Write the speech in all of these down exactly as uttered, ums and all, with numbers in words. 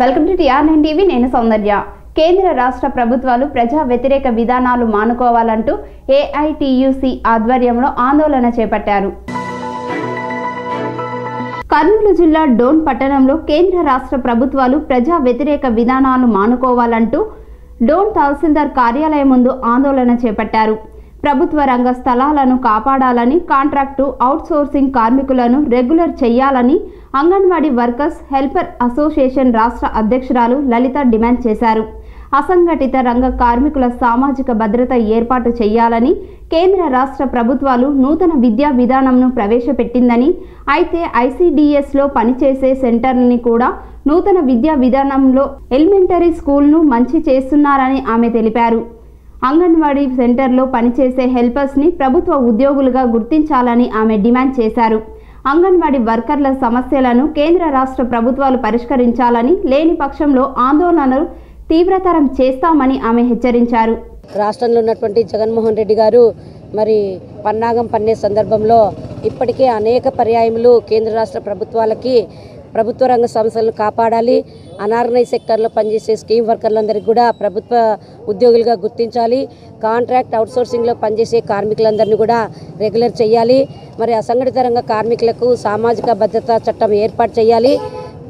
Welcome to TR nine TV నేను సౌందర్య కేంద్ర రాష్ట్ర ప్రభుత్వాలు ప్రజా వ్యతిరేక విధానాలు మానుకోవాలంటూ ఏఐటియుసి ఆధ్వర్యంలో ఆందోళన చేపట్టారు. కర్నూలు జిల్లా డోన్ పట్టణంలో కేంద్ర రాష్ట్ర ప్రభుత్వాలు ప్రజా వ్యతిరేక విధానాలు మానుకోవాలంటూ డోన్ తహసీల్దార్ కార్యాలయం ముందు ఆందోళన చేపట్టారు. ప్రభుత్వ రంగ స్థలాలను కాపాడాలని, కాంట్రాక్టు అవుట్సోర్సింగ్ కార్మికులను రెగ్యులర్ చేయాలని అంగన్వాడీ వర్కర్స్ హెల్పర్ అసోసియేషన్ రాష్ట్ర అధ్యక్షురాలు లలిత డిమాండ్ చేశారు. అసంఘటిత రంగ కార్మికుల సామాజిక భద్రత ఏర్పాటు చేయాలని కేంద్ర రాష్ట్ర ప్రభుత్వాలు నూతన విద్యా విధానంను ప్రవేశపెట్టిందని, అయితే ఐసీడీఎస్లో పనిచేసే సెంటర్ని కూడా నూతన విద్యా విధానంలో ఎలిమెంటరీ స్కూల్ను మంచి చేస్తున్నారని ఆమె తెలిపారు. అంగన్వాడీ సెంటర్లో పనిచేసే హెల్పర్స్ని ప్రభుత్వ ఉద్యోగులుగా గుర్తించాలని ఆమె డిమాండ్ చేశారు. అంగన్వాడీ వర్కర్ల సమస్యలను కేంద్ర రాష్ట్ర ప్రభుత్వాలు పరిష్కరించాలని, లేని పక్షంలో ఆందోళనలు తీవ్రతరం చేస్తామని ఆమె హెచ్చరించారు. రాష్ట్రంలో ఉన్నటువంటి జగన్ మోహన్ రెడ్డి గారు మరి పన్నాగం పన్నే సందర్భంలో ఇప్పటికే అనేక పర్యాయములు కేంద్ర రాష్ట్ర ప్రభుత్వాలకి ప్రభుత్వ రంగ సంస్థలను కాపాడాలి, అనార్గనైజ్ సెక్టర్లో పనిచేసే స్కీమ్ వర్కర్లందరికీ కూడా ప్రభుత్వ ఉద్యోగులుగా గుర్తించాలి, కాంట్రాక్ట్ అవుట్సోర్సింగ్లో పనిచేసే కార్మికులందరినీ కూడా రెగ్యులర్ చేయాలి, మరి అసంఘటిత రంగ కార్మికులకు సామాజిక భద్రతా చట్టం ఏర్పాటు చేయాలి.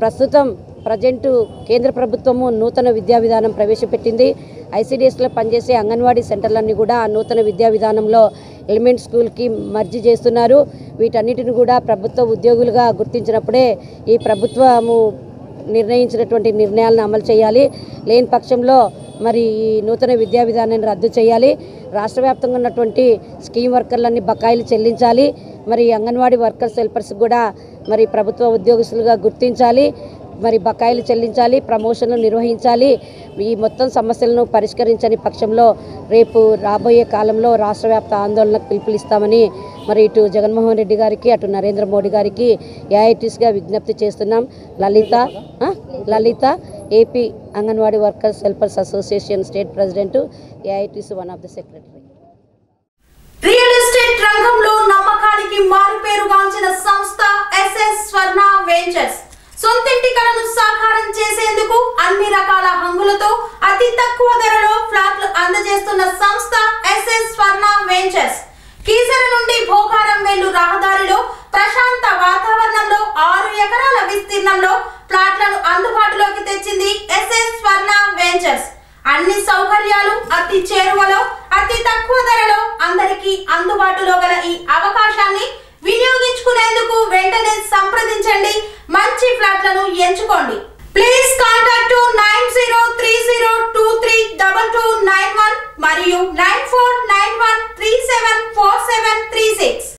ప్రస్తుతం ప్రజెంటు కేంద్ర ప్రభుత్వము నూతన విద్యా విధానం ప్రవేశపెట్టింది. ఐసీడీఎస్లో పనిచేసే అంగన్వాడీ సెంటర్లన్నీ కూడా నూతన విద్యా విధానంలో ఎలిమెంట్ స్కూల్కి మర్జీ చేస్తున్నారు. వీటన్నిటిని కూడా ప్రభుత్వ ఉద్యోగులుగా గుర్తించినప్పుడే ఈ ప్రభుత్వము నిర్ణయించినటువంటి నిర్ణయాలను అమలు చేయాలి. లేని పక్షంలో మరి ఈ నూతన విద్యా విధానాన్ని రద్దు చేయాలి. రాష్ట్ర వ్యాప్తంగా ఉన్నటువంటి స్కీమ్ వర్కర్లన్నీ బకాయిలు చెల్లించాలి. మరి అంగన్వాడీ వర్కర్స్ హెల్పర్స్ కూడా మరి ప్రభుత్వ ఉద్యోగస్తులుగా గుర్తించాలి, మరి బకాయిలు చెల్లించాలి, ప్రమోషన్లు నిర్వహించాలి. ఈ మొత్తం సమస్యలను పరిష్కరించని పక్షంలో రేపు రాబోయే కాలంలో రాష్ట్ర వ్యాప్త ఆందోళనకు పిలుపునిస్తామని మరి ఇటు జగన్మోహన్ రెడ్డి గారికి అటు నరేంద్ర మోడీ గారికి ఏఐటీసీగా విజ్ఞప్తి చేస్తున్నాం. Lalitha Lalitha AP anganwadi workers helpers association state president, AITC one of the secretary. Real estate రంగంలో నమ్మకానికి మారుపేరుగాంచిన సంస్థ ఎస్ఎస్ స్వర్ణ వెంచర్స్ సొంతింటి కలను సాకారం చేసేందుకు అన్ని రకాల హంగులతో అతి తక్కువ ధరలో ఫ్లాట్లు అందజేస్తున్న సంస్థ ఎస్ఎస్ స్వర్ణ వెంచర్స్. కీసర నుండి భోగారం వెళ్ళు రహదారిలో ప్రశాంత వాతావరణంలో ఆరు ఎకరాల విస్తీర్ణంలో ఫ్లాట్లను అందుబాటులోకి తెచ్చింది ఎస్ఎస్ స్వర్ణ వెంచర్స్. అన్ని సౌకర్యాలు అతి చేరువలో అతి తక్కువ ధరలో అందరికీ అందుబాటులో గల ఈ అవకాశాన్ని వినియోగించుకునేందుకు వెంటనే సంప్రదించండి, మంచి ఫ్లాట్లను ఎంచుకోండి. Please contact nine zero three zero two three double two nine one మరియు nine four nine one three seven four seven three six.